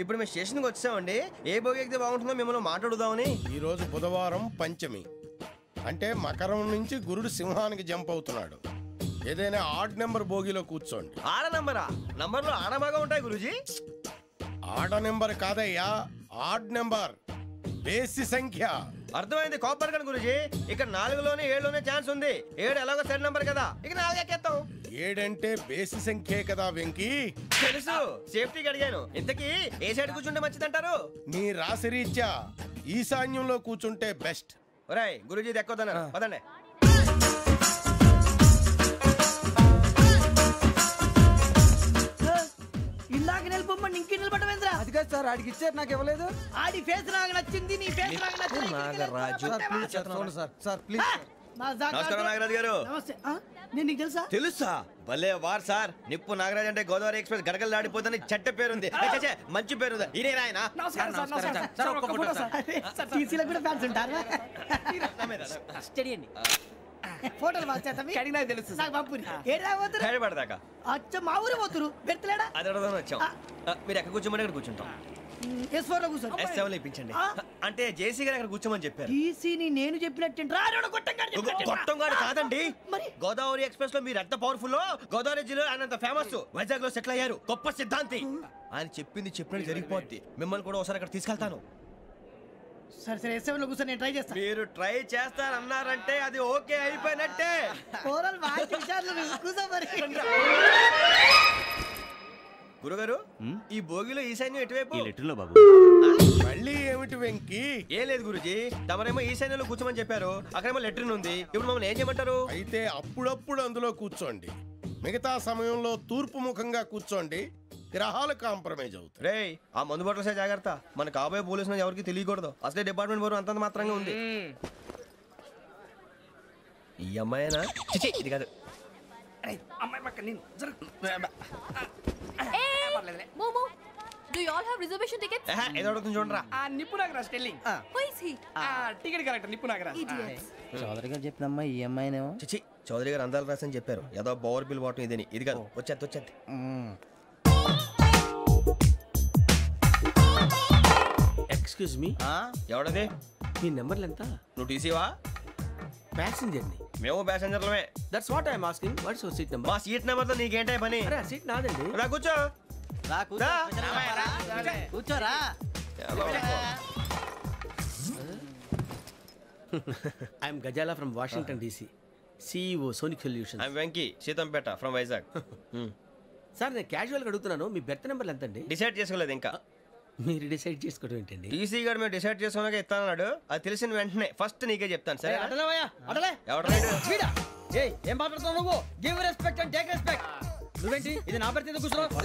ఇప్పుడు మేము స్టేషన్కి వచ్చామండి. ఏ భోగి ఎక్కితే బాగుంటుందో మిమ్మల్ని మాట్లాడుదామని. ఈరోజు బుధవారం పంచమి, అంటే మకరం నుంచి గురుడు సింహానికి జంప్ అవుతున్నాడు. ఏదైనా ఆడ్ నెంబర్ భోగిలో కూర్చోండి. ఆడ నెంబరా? నంబర్లో ఆడ బాగా ఉంటాయి గురుజీ. ఆడ నెంబర్ కాదయ్యా, ఆడ్ నెంబర్, బేసి సంఖ్య. అర్థమైంది, కోపడకండి గురుజీ. ఇక 4లోనే 7లోనే ఛాన్స్ ఉంది. 7 ఎలాగో సెడ్ నెంబర్ కదా, ఇక 4 ఎక్కేస్తాం. 7 అంటే బేసి సంఖ్యే కదా వెంకీ. తెలుసు, సేఫ్టీకి అడిగాను. ఇంతకీ ఏ సైడ్ కూర్చుంటే మంచిదంటారు? నీ రాశి రీత్యా ఈశాన్యంలో కూర్చుంటే బెస్ట్. ఒరేయ్ గురుజీ, దెక్కొద్దన్నారు పదండి. ఇందాక నిలబొమ్మని ఇంకే నిలబడమేంద్రా? అది కాదు సార్, ఆడికి ఇచ్చారు, నాకు ఇవ్వలేదు. ఆడి ఫేస్ నాకు నచ్చింది, నీ ఫేస్ నాకు నచ్చింది. నాగరాజు గారు నమస్తే. నేను నీకు తెలుసా? తెలుసా? భలే వార్ సార్, నిప్పు నాగరాజ్ అంటే గోదావరి ఎక్స్ప్రెస్ గడగలు దాడిపోతుంది చెట్ట పేరుంది, మంచి పేరు. ఫోటోలు అచ్చ మా ఊరు పోతురు పెడతలేడా? మీరు ఎక్కడ కూర్చోమని అక్కడ కూర్చుంటాం. అంటే జేసీ గారు అక్కడ కూర్చోమని చెప్పారు. నేను చెప్పినట్టు గోదావరి ఎక్స్ప్రెస్ లో మీరు ఎంత పవర్ఫుల్, గోదావరి జిల్లా ఆయన ఫేమస్, వైజాగ్ లో సెటిల్ అయ్యారు, గొప్ప సిద్ధాంతి. ఆయన చెప్పింది చెప్పినట్టు జరిగిపోద్ది. మిమ్మల్ని కూడా ఒకసారి అక్కడ తీసుకెళ్తాను. సరే సరే, ఎస్ఎం లో కూర్చొని నేను ట్రై చేస్తాను. మీరు ట్రై చేస్తారన్నారంటే అది ఓకే అయిపోయినట్టే. గురుగారు, ఈ భోగిలో ఈశాన్యం ఎటువైపు? మళ్ళీ ఏమిటి వెంకీ? ఏం లేదు గురుజీ, తమరేమో ఈశాన్యంలో కూర్చోమని చెప్పారు, అక్కడేమో లెట్రిన్ ఉంది. ఇప్పుడు మమ్మల్ని ఏం చేయమంటారు? అయితే అప్పుడప్పుడు అందులో కూర్చోండి, మిగతా సమయంలో తూర్పు ముఖంగా కూర్చోండి. గ్రహాలు కాంప్రమైజ్ అవుతాయి. రేయ్, ఆ మందు బట్టలసే జాగ్రత్త. మన కాబోయే పోలీసులు ఎవరికి తెలియకూడదు. అసలే డిపార్ట్మెంట్ బోరు అంతంత మాత్రంగా ఉంది. ఈ అమ్మాయినా? చిచి, ఇది కాదు. అమ్మాయి పక్క నేను Do you all have reservation tickets? ఏదో అడుగుతుంది చూడరా. నిప్పు Nagaraj telling. Who is he? Ticket collector నిప్పు నాగరాజ్. చౌదరి గారు చెప్పిన అమ్మాయి ఈ అమ్మాయినేమో. చిచి, చౌదరి గారు అందాలు రాసని చెప్పారు. ఏదో బోర్ బిల్ వాటం ఇదని. ఇది కాదు, వచ్చేది వచ్చేది. Excuse me, ఎవడది? మీ నెంబర్లు ఎంత? నువ్వు టీసీవా? ప్యాసింజర్ని. మేము ప్యాసింజర్లమే. That's what I'm asking. What's your seat number? మా సీట్ నెంబర్తో నీకేంటే పని? అరే సీట్ నాదండి. రా కూర్చో, రా కూర్చోరా. I'm Gazala from Washington DC, CEO Sonic Solutions. I'm Venky, Seethampeta from Vizag. Sir నేను క్యాజువల్గా అడుగుతున్నాను, మీ బెర్త్ నెంబర్లు ఎంతండి? డిసైడ్ చేసుకోలేదు ఇంకా. మీరు డిసైడ్ చేసుకోవడం ఏంటండి? టీసీ గారు మేము డిసైడ్ చేసుకున్నాక ఇస్తానన్నాడు. అది తెలిసిన వెంటనే ఫస్ట్ నీకే చెప్తాను. సరే ఏం మాట్లాడుతున్నావు నువ్వు? Give respect and take respect. నువ్వేంటి ఇది నా పరిస్థితి కూర్చున్నావు?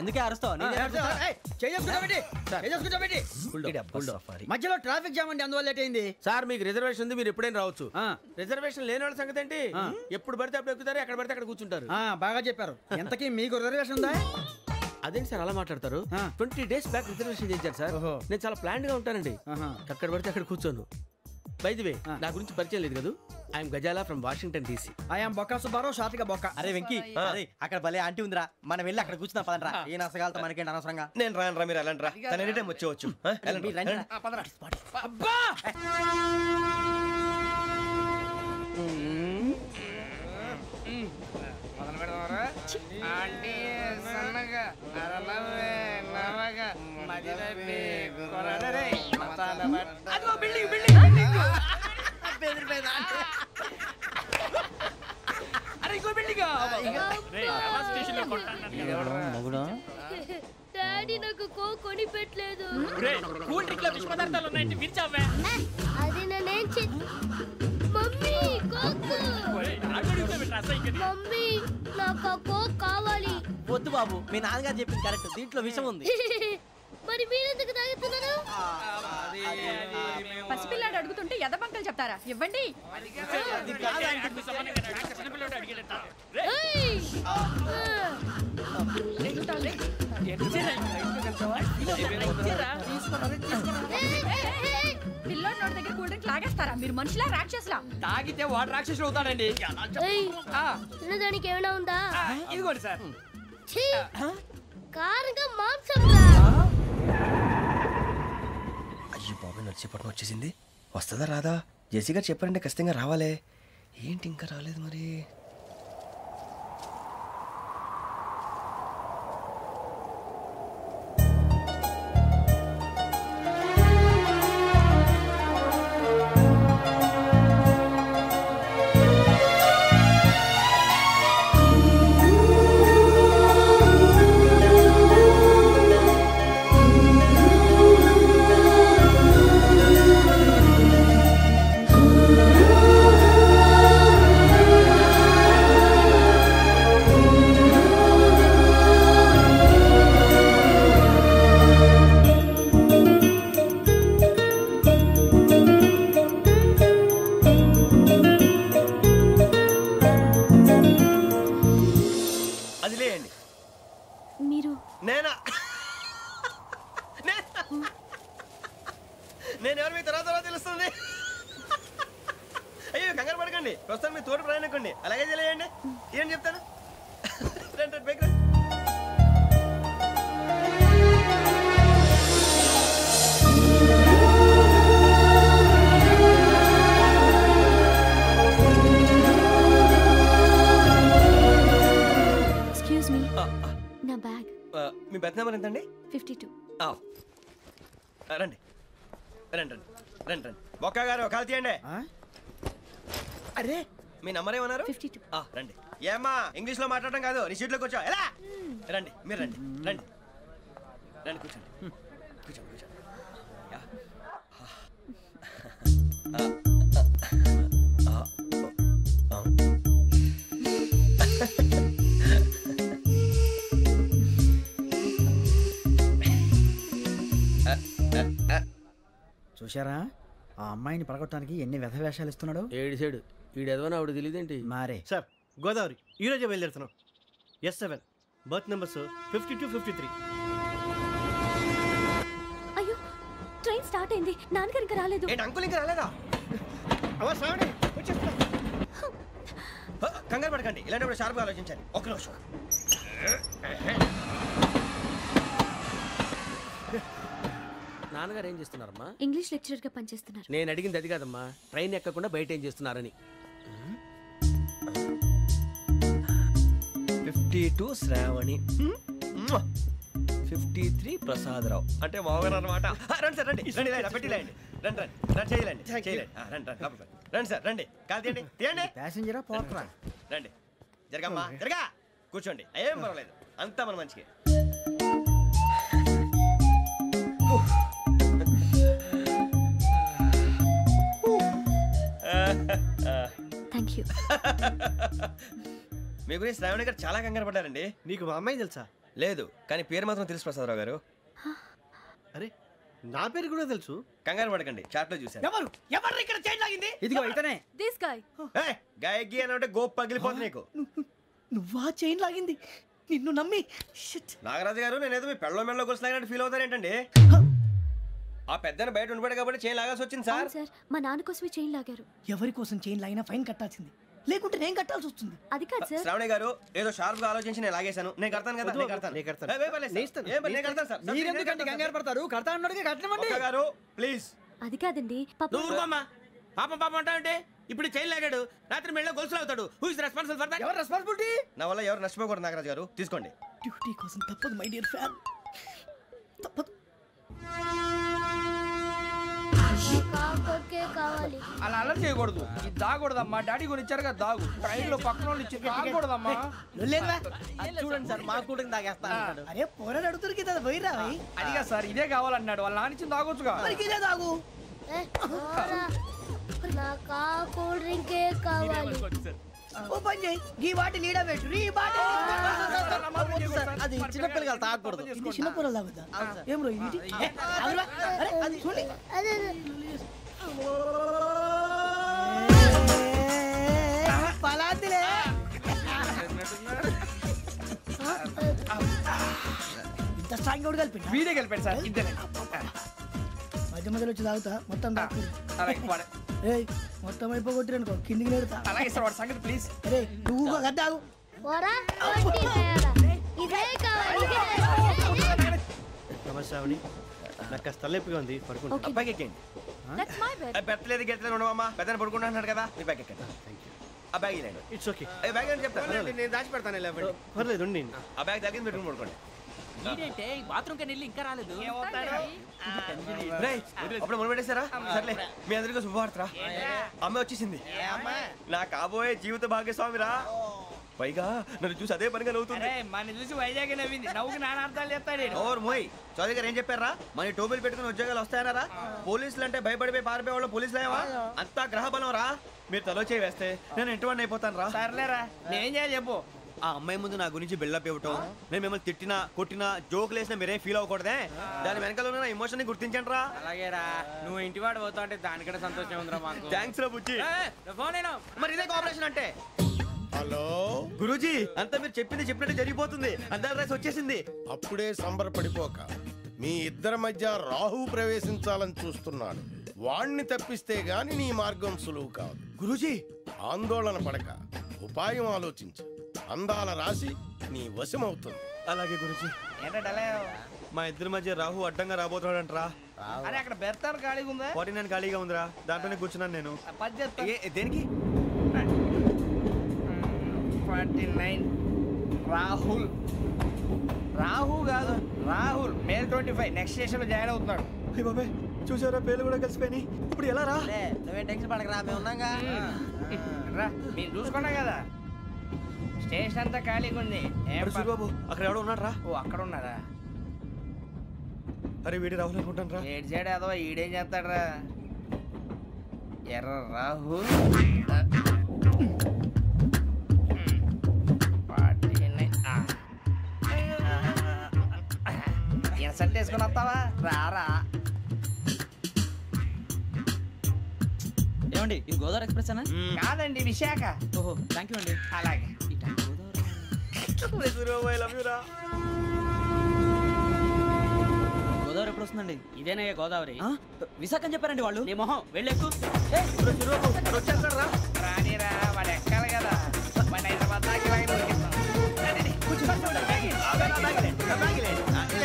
ఎందుకే అరుస్తావు? మధ్యలో ట్రాఫిక్ జామ్ అండి, అందువల్ల లేట్ అయింది సార్. మీకు రిజర్వేషన్ ఉంది, మీరు ఎప్పుడైనా రావచ్చు. రిజర్వేషన్ లేని వాళ్ళ సంగతి ఏంటి? ఎప్పుడు పడితే అప్పుడు ఎక్కుతారు, ఎక్కడ పడితే అక్కడ కూర్చుంటారు. బాగా చెప్పారు. ఎంతకీ మీకు రిజర్వేషన్ ఉందా? అదేంటి సార్ అలా మాట్లాడతారు? 20 days బ్యాక్ రిజర్వేషన్ చేశారు సార్. నేను చాలా ప్లాన్ గా ఉంటానండి, అక్కడ పడితే అక్కడ కూర్చోను. బై ది వే, నా గురించి పరిచయం లేదు కదా. I'm Gazala from Washington DC. I'm బొక్క సుబ్బారావు, షార్ట్గా బొక్క. అరే వెంకీ, అరే అక్కడ భలే ఆంటీ ఉందిరా, మనం వెళ్ళి అక్కడ కూర్చున్నా పదనరా. ఏ నసగాలతో మనకేంటి అనవసరంగా. నేను రాను రా, మీరు వెళ్ళండి రా. తన ఎనీ టైం వచ్చేవచ్చు. అబ్బా వద్దు బాబు, మీ నాన్నగారు చెప్పింది కరెక్ట్, దీంట్లో విషయం ఉంది. మరి మీరెందుకు తాగుతున్నారు? పసిపిల్లాడు అడుగుతుంటే ఎద పంటలు చెప్తారా? ఇవ్వండి. పిల్లోడు నోటి దగ్గర కూల్ డ్రింక్ లాగేస్తారా మీరు? మనుషులా రాక్షసులా? తాగితే వాడు రాక్షసులు అవుతాడండి. దానికి ఏమైనా ఉందా? ఇదిగోండి సార్. కారుగా మాంసం అయ్యి బాబు నచ్చిపట్నం వచ్చేసింది. వస్తుందా రాదా? జేసీ గారు చెప్పారంటే ఖచ్చితంగా రావాలే. ఏంటి ఇంకా రాలేదు మరి? ఇంగ్లీష్ లో మాట్లాడడం కాదు, నీ సీట్లో కూర్చో. ఎలా రండి, మీరు రండి రండి రండి, కూర్చోండి కూర్చోండి కూర్చోండి. చూశారా ఆ అమ్మాయిని పడగొట్టడానికి ఎన్ని వ్యధవేషాలు ఇస్తున్నాడు. ఏడు సైడు ఈడెదవని ఆవిడ తెలియదేంటి మారే. సార్ గోదావరి ఈరోజే బయలుదేరుతున్నాం. S7 berth numbers 52-53. అయ్యో ట్రైన్ స్టార్ట్ అయింది. నాన్నగారు ఇంకా రాలేదు. ఏంటి అంకుల్ ఇంకా రాలేదా? అవ్వ శ్రావణి వచ్చేస్తా. కంగారు పడకండి, ఇలాంటప్పుడు షార్ప్గా ఆలోచించండి. ఒక నిమిషం. నాన్నగారు ఏం చేస్తున్నారమ్మా? ఇంగ్లీష్ లెక్చరర్గా పనిచేస్తున్నారు. నేను అడిగింది అది కాదమ్మా, ట్రైన్ ఎక్కకుండా బయట ఏం చేస్తున్నారని. 52 శ్రావణి, 53 ప్రసాదరావు అంటే మామగారు అనమాట. రండి సార్ రండి రండి రండి పెట్టి లేండి రండి రండి రండి చేయలేండి చేయలేండి రండి రండి లోపల రండి సార్ రండి. కాదు తీయండి తీయండి. ప్యాసింజరా పోట్రా రండి. జరగమ్మా జరగా కూర్చోండి, ఏం పర్వాలేదు, అంతా మన మంచిగా. Thank you. మీ గురించి శ్రావణి గారు చాలా కంగారు పడ్డారండి. నీకు మా అమ్మాయి తెలుసా? లేదు, కానీ పేరు మాత్రం తెలుసు ప్రసాదరావు గారు. అరే నా పేరు కూడా తెలుసు. కంగారు పడకండి, చాట్లో చూసాను. ఎవరు ఎవరు ఇక్కడ చైన్ లాగింది? ఇదిగో ఇతనే. This guy. ఏ గాయకి అన్నట్టు గోప్ పగిలిపోతుంది నీకు. నువ్వా చైన్ లాగింది? నిన్ను నమ్మి. షిట్ నాగరాజు గారు, నేనేదో మీ పెళ్ళో మెళ్ళో గురించి లాగినట్టు ఫీల్ అవుతారు ఏంటండి? ఆ పెద్దని బయట ఉండిపోయాడు కాబట్టి చైన్ లాగాల్సి వచ్చింది సార్. సార్ మా నాన్న కోసమే చైన్ లాగారు. ఎవరి కోసం చైన్ లాగినా ఫైన్ కట్టాల్సింది, లేకుంటే నేను కట్టాల్సి వస్తుంది. అది కాదు సార్. శ్రావణి గారు ఏదో షార్ప్ గా ఆలోచించి నేను లాగేశాను. నేను కడతాను కదా, నేను కడతాను నేను కడతాను. ఏయ్ వేయలే నేస్తాను. ఏయ్ నేను కడతాను సార్. మీరు ఎందుకండి కంగారు పడతారు? కడతా అన్నోడికి కట్టమండి. అక్క గారు ప్లీజ్. అది కాదండి పాప. దూరమమ్మ పాపం పాపం అంటావేంటి? ఇప్పుడు చైన్ లాగాడు, రాత్రి మెళ్ళో గొలుసులు అవుతాడు. Who is responsible for that? ఎవరు రెస్పాన్సిబిలిటీ? నా వల్ల ఎవరు నష్టపోకూడదు నాగరాజు గారు, తీసుకోండి. డ్యూటీ కోసం తప్పదు మై డియర్ ఫ్యాన్, తప్పదు. అలా అలా చేయకూడదు. ఇది దాగూడదమ్మా, డాడీ కొని ఇచ్చారు కదా, దాగు. ట్రైన్ లో పక్కన వాళ్ళు ఇచ్చారు, దాగకూడదమ్మా. చూడండి సార్ మా కూడా దాగేస్తాను. అరే పోరాడు అడుగుతురికి పోయిరా. అదిగా సార్ ఇదే కావాలన్నాడు, వాళ్ళ నాన్న ఇచ్చింది దాగొచ్చుగా. ఇదే దాగు. ఓ పని చేయి, ఈ బాటిల్ లీడ పెట్టు. అది చిన్నపిల్లగా తాగకూడదు, చిన్నపిల్లలు తాగుతా. ఏం రో అది చూడండి. పలాతిలే ఇంత స్ట్రాంగ్ కూడా కలిపి వీడే కలిపాడు సార్. ఇద్దరే మధ్య మధ్యలో వచ్చి తాగుతా, మొత్తం మొత్తం అయిపోగొట్టిరనుకో కిందికి నేడుతా. అలాగే సార్ వాడు సంగతి ప్లీజ్. అరే నువ్వు కదా Kamasavani, nakastalepi kondi parukun. Appa kekin. That's my bed. I bet lady get lady mama. Better parukun na narka da. Appa kekin. Thank you. A bag is lady. It's okay. A bag is kept. Only dash parta ne level. Harle dundi. A bag dalgin bedroom parukun. Needed take bathroom ke nilling karale do. Ye hota hai. Right. Apne mone bade sara. Sarle. Me andri ko subhar tra. Amma ochi sindi. Amma. Na kabo hai jeevit bhagya swami ra. పైగా నన్ను చూసి అదే పనిగా నవ్వుతుంది. మన చూసి వైజాగ్ నవ్వింది, నవ్వుకి నాన్న అర్థాలు చెప్తాడు. ఓర్ మోయ్ చౌదరి గారు ఏం చెప్పారా? మన టోబీలు పెట్టుకుని ఉద్యోగాలు వస్తాయనరా? పోలీసులు అంటే భయపడిపోయి పారిపోయే వాళ్ళు పోలీసులు ఏవా? అంతా గ్రహ బలం రా. మీరు తలో చేయి వేస్తే నేను ఇంటివాడిని అయిపోతాను రా. సర్లేరా, నేనేం చేయాలి చెప్పు. ఆ అమ్మాయి ముందు నా గురించి బిల్డప్ ఇవ్వటం, నేను మిమ్మల్ని తిట్టినా కొట్టినా జోకులు వేసినా మీరేం ఫీల్ అవ్వకూడదే. దాని వెనకాల ఉన్న ఎమోషన్ ని గుర్తించండి రా. అలాగే రా, నువ్వు ఇంటివాడు పోతావు అంటే దానికంటే సంతోషం ఉందిరా మాకు. థ్యాంక్స్ రా బుజ్జి. మరి ఇదే కోఆపరేషన్ అంటే. హలో గురూజీ, అంతా మీరు చెప్పింది చెప్పినట్టు జరిగిపోతుంది. అందాల రైస్ వచ్చేసింది. అప్పుడే సంబరపడిపోక, మీ ఇద్దరి మధ్య రాహు ప్రవేశించాలని చూస్తున్నాడు. వాణ్ణి తప్పిస్తే గాని నీ మార్గం సులువు కాదు. గురూజీ ఆందోళన పడక, ఉపాయం ఆలోచించు. అందాల రాశి నీ వశమవుతుంది. అలాగే గురూజీ. మా ఇద్దరి మధ్య రాహు అడ్డంగా రాబోతున్నాడు అంటరా? అక్కడ బెర్తార్ ఖాళీగా ఉందా? 49 ఖాళీగా ఉందిరా, దాంట్లోనే కూర్చున్నాను నేను. దేనికి? రాహుల్ రాహు కాదు, రాహుల్ మేల్ 25 నెక్స్ట్ స్టేషన్ లో జాయిన్ అవుతున్నాడు. బాబే చూసారా, పేర్లు కూడా కలిసిపోయి. ఇప్పుడు ఎలా రా? నువ్వే టెన్షన్ పడకరా, మేము ఉన్నాగా. రా, మీరు చూసుకున్నా కదా, స్టేషన్ అంతా ఖాళీగా ఉంది. బాబు అక్కడ ఎవడో ఉన్నాడు రా. ఓ అక్కడ ఉన్నారా? అరే వీడి రాహుల్ అనుకుంటాను రా. ఏడు చేయడా అదో, ఈడేం చేస్తాడు రా? ఎర్ర రాహుల్. సెట్ వేసుకుని వస్తావా? రారా. ఏమండి, ఇది గోదావరి ఎక్స్ప్రెస్ అనా? కాదండి, విశాఖ. ఓహో, థ్యాంక్ యూ అండి. అలాగే. గోదావరి ఎప్పుడు వస్తుందండి? ఇదేనయ్యా గోదావరి. విశాఖ అని చెప్పారండి వాళ్ళు. నీ మొహం వెళ్ళేకు. రానిరా, వాడు ఎక్కాలి కదా. మన హైదరాబాద్